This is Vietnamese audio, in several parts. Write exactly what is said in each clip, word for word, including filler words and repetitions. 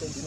Tôm,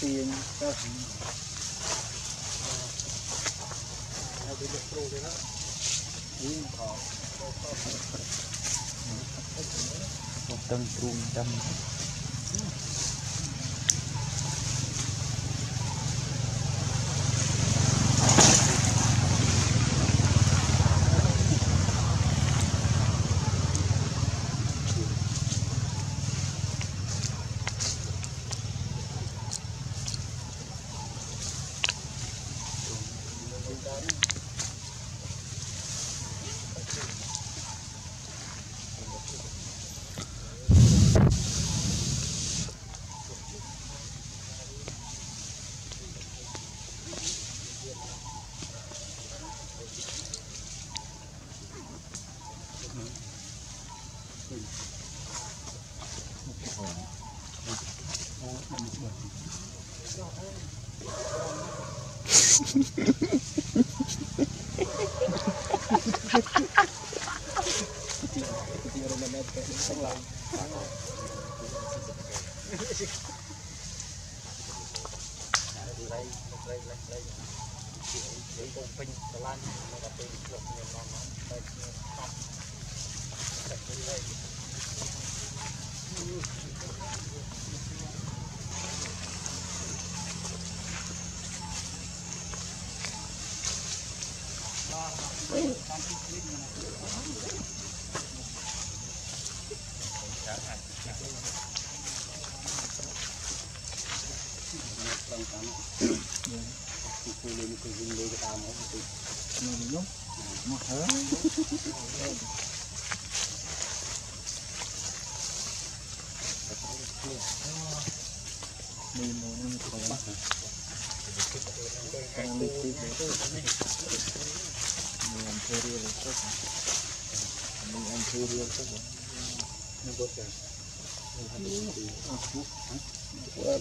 Tiền các thứ là được pro đấy đó, riêng họ một tâm trung tâm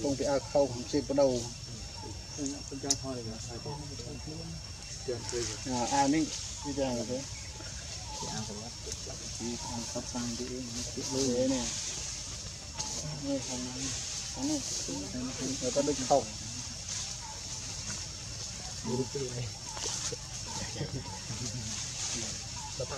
công ty A khâu trên bắt đầu A ninh bây giờ là thế sắp sang đi thế này người ta đứng khâu này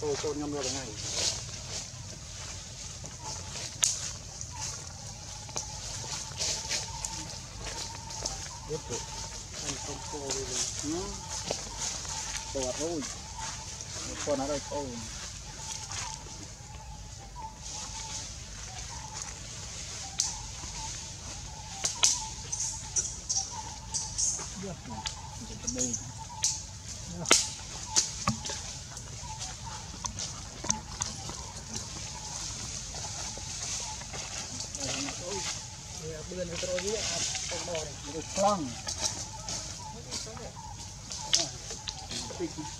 Ô con nhâm ra này. Tiếp tục. Anh không cô đi nó. Tọt rồi. Con ở đây ôm. Giật nó. Giật đây. Bulan petroli atau orang berpelang.